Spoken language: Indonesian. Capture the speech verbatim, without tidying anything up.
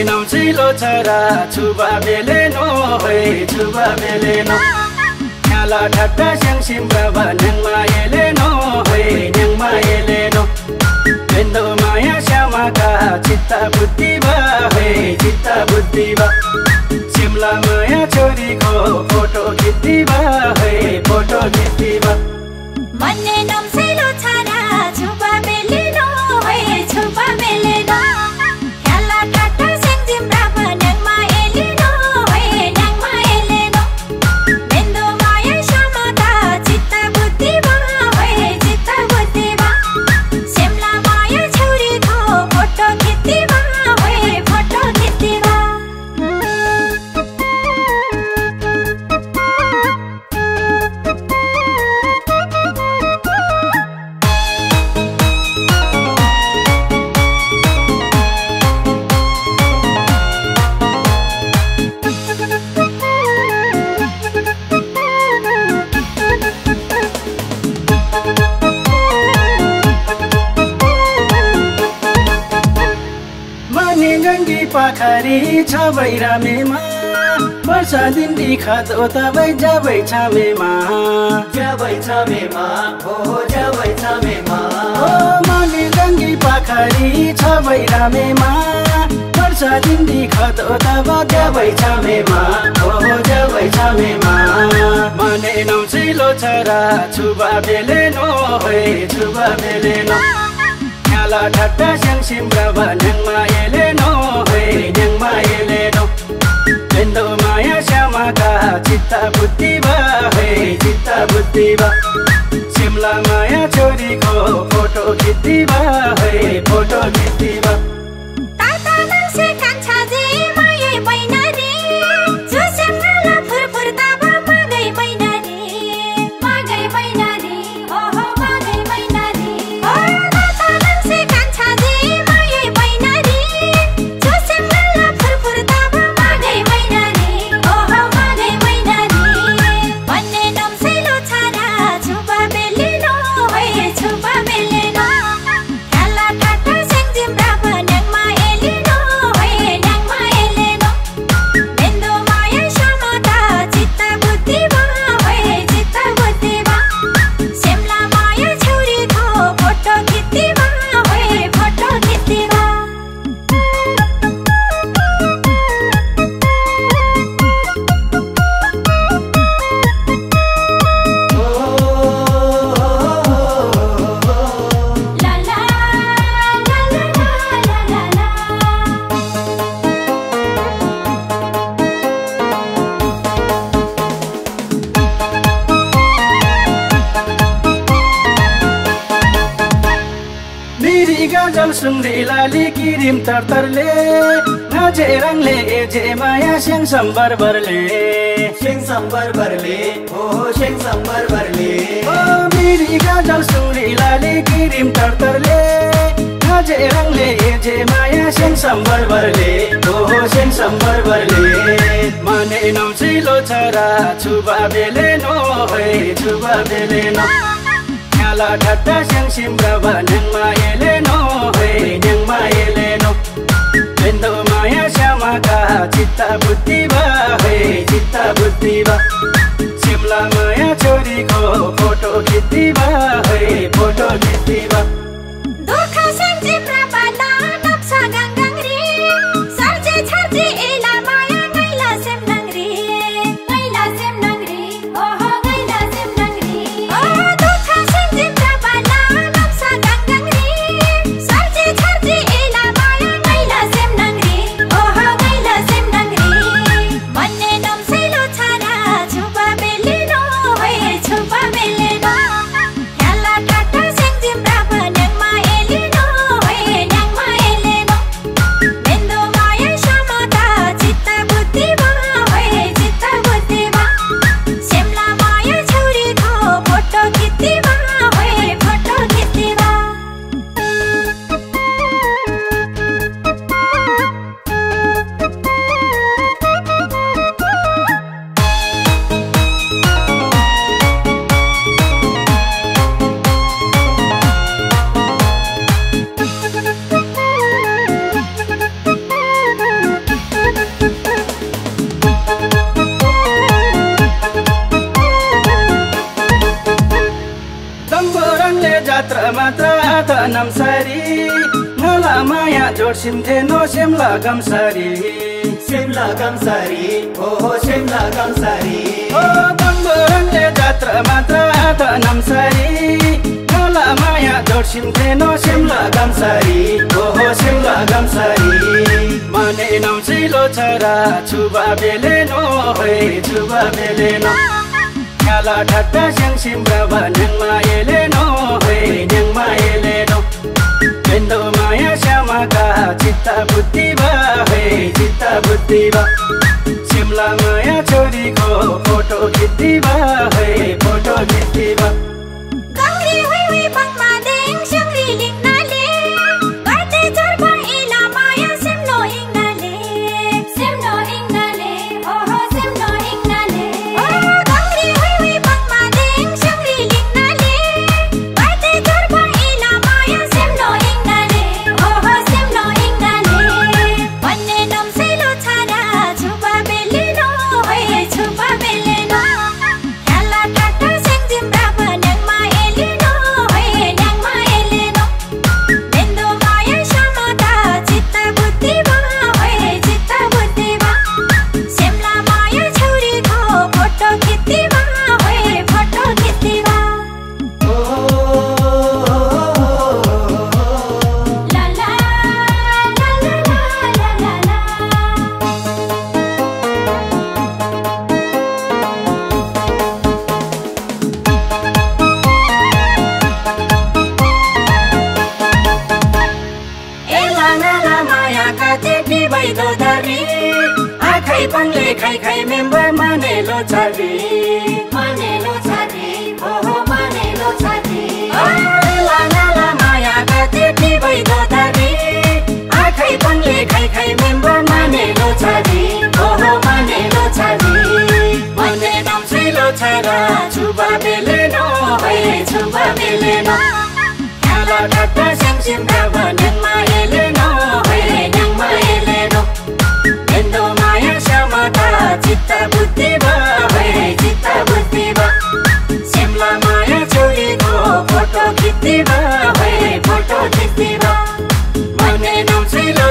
Sinam silo chara chuba beleno, hey chuba beleno. Nyala dhata syang simbawa nyang maeleno, hey nyang maeleno. Bendo maya syamaka citta buddhiba, hey citta buddhiba. Simla maya chori ko photo kittiba, hey photo kittiba. Manne nam silo chara chuba beleno, hey chuba beleno. Pakhari chabai rame ma, barsa din dikha to tabai jabai chame ma, jabai chame ma, oh jabai chame ma. Oh mani rangi pakhari chabai rame ma, barsa din dikha to tabai jabai chame ma, oh jabai chame ma. Mane nam silo chara chuba beleno, hey chuba beleno. Nyala dhata syang simbawa nyang maeleno, hey nyang maeleno. Bendo maya syamaka citta buddhiba, hey citta buddhiba. Simla maya chori ko photo kittiba, hey photo kittiba. Tata nang se kancha je maye paina re, jo samala phur phur taba magai paina re, magai paina re, oh oh magai paina re. Sungri lali kirim tartarle, naje rangle eje maya sing sambar barle, sing sambar barle, oh sing sambar barle. Oh miri gajal sungri lali kirim tartarle, naje rangle eje maya sing sambar barle, oh sing sambar barle. Mane nam silo chara chuba beleno, hey chuba beleno. Nyala dhata syang simbawa nyang maeleno, hey nyang maeleno. Bendo maya syamaka citta buddhiba, hey citta buddhiba. Simla maya chori ko photo kittiba, hey photo kittiba. Dukha samji prabala napsa gangang re, sarje charje ela maya gaila sem nang re, gaila sem nang re, oh gaila sem nang re. Nyala dhata tra matra ta nam sari nala maya jor sim jeno sim lagam sari sim lagam sari oh sim lagam sari oh tamburan le tra matra ta nam sari nala maya jor sim jeno sim lagam sari oh sim lagam sari mane nam silo chara chuba beleno hoy chuba beleno Kala dhata siang simbawa nang maeleno hei nang maeleno Bendo maya syamaka cita butiba hei cita butiba Simla maya chori ko foto kitiba hei foto kitiba Kahri hui hui bang madeng syang riling nale Garte jarba ila maya simno ing nale Simno ing nale oho simno ing nale Chuba beleno, hey, chuba beleno.